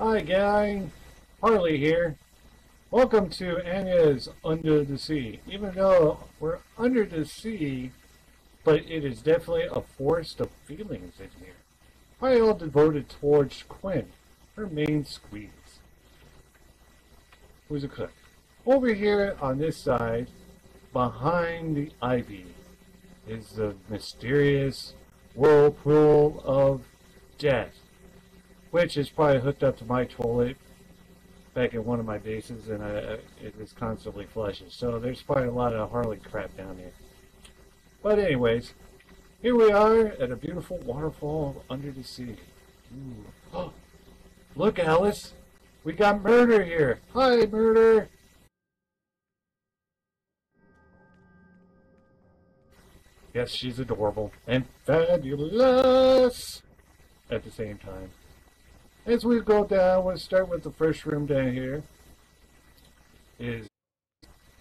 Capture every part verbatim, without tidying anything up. Hi gang, Harley here. Welcome to Anya's Under the Sea. Even though we're under the sea, but it is definitely a forest of feelings in here. Probably all devoted towards Quinn, her main squeeze, who's a cook. Over here on this side, behind the ivy, is the mysterious whirlpool of death, which is probably hooked up to my toilet back at one of my bases, and I, it is constantly flushes. So there's probably a lot of Harley crap down there. But anyways, here we are at a beautiful waterfall under the sea. Ooh. Oh, look, Alice! We got Murder here! Hi, Murder! Yes, she's adorable and fabulous at the same time. As we go down, we'll start with the first room down here. Is,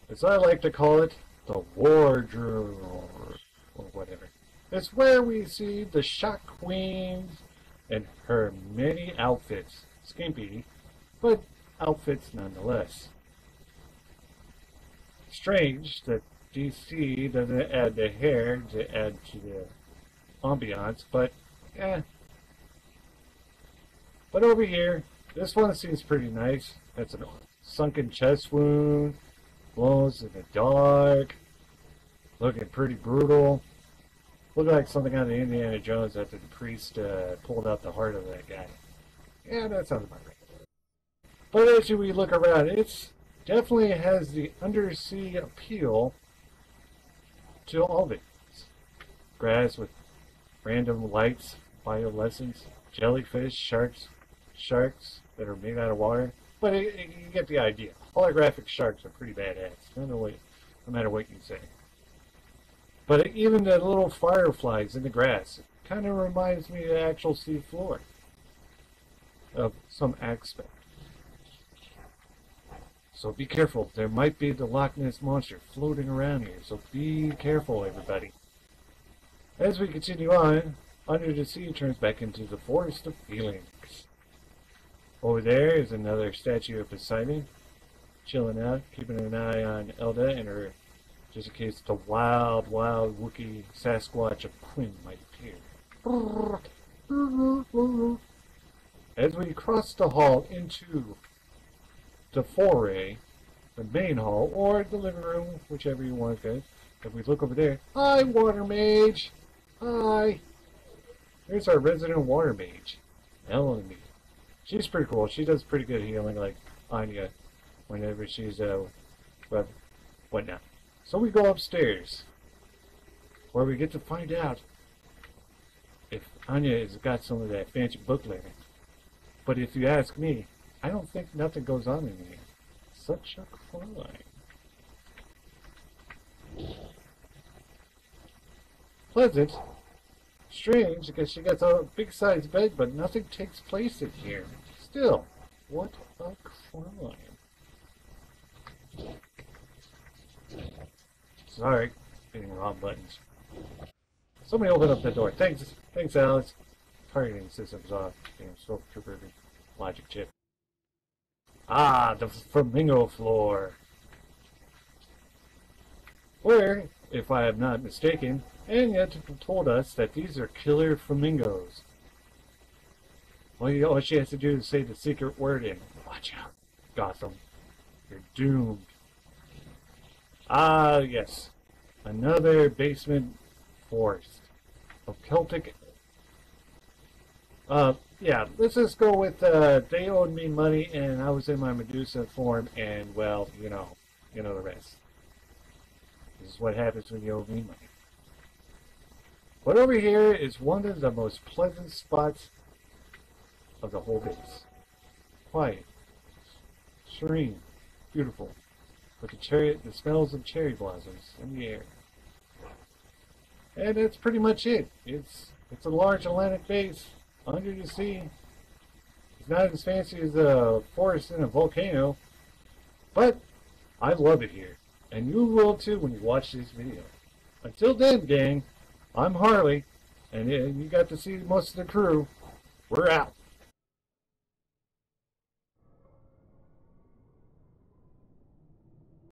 as I like to call it, the wardrobe, or, or whatever. It's where we see the Shock Queen and her many outfits. Skimpy, but outfits nonetheless. Strange that D C doesn't add the hair to add to the ambiance, but eh. But over here, this one seems pretty nice. That's a sunken chest wound, blows in the dark, looking pretty brutal. Looked like something out of Indiana Jones after the priest uh, pulled out the heart of that guy. Yeah, that sounds about right. But as we look around, it's definitely has the undersea appeal to all of it. Grass with random lights, bioluminescence, jellyfish, sharks, sharks that are made out of water. But it, it, you get the idea. Holographic sharks are pretty badass, no matter what, no matter what you say. But even the little fireflies in the grass kind of reminds me of the actual sea floor of some aspect. So be careful. There might be the Loch Ness Monster floating around here. So be careful, everybody. As we continue on, under the sea turns back into the forest of feelings. Over there is another statue of Poseidon, chilling out, keeping an eye on Elda and her, just in case the wild, wild Wookiee Sasquatch of Quinn might appear. As we cross the hall into the foray, the main hall, or the living room, whichever you want to go, if we look over there, hi, Water Mage! Hi! Here's our resident Water Mage, Eleni. She's pretty cool. She does pretty good healing, like Anya, whenever she's, uh, whatnot. So we go upstairs, where we get to find out if Anya has got some of that fancy book learning. But if you ask me, I don't think nothing goes on in here. Such a crime. Pleasant. Strange, because she gets a big-sized bed, but nothing takes place in here. Still, what a crime. Sorry, hitting wrong buttons. Somebody open up the door. Thanks, thanks, Alice. Targeting system's off. Damn, stormtrooper logic chip. Ah, the flamingo floor. Where, if I am not mistaken, Anya told us that these are killer flamingos. Well, all she has to do is say the secret word and watch out, Gotham. You're doomed. Ah, yes. Another basement forest of Celtic. Uh, yeah, let's just go with, uh, they owed me money and I was in my Medusa form and, well, you know, you know the rest. This is what happens when you owe me money. But over here is one of the most pleasant spots of the whole base. Quiet, serene, beautiful, with the cherry, the smells of cherry blossoms in the air. And that's pretty much it. It's, it's a large Atlantic base. Under the sea, it's not as fancy as a forest in a volcano, but I love it here, and you will too when you watch this video. Until then, gang, I'm Harley, and you got to see most of the crew. We're out.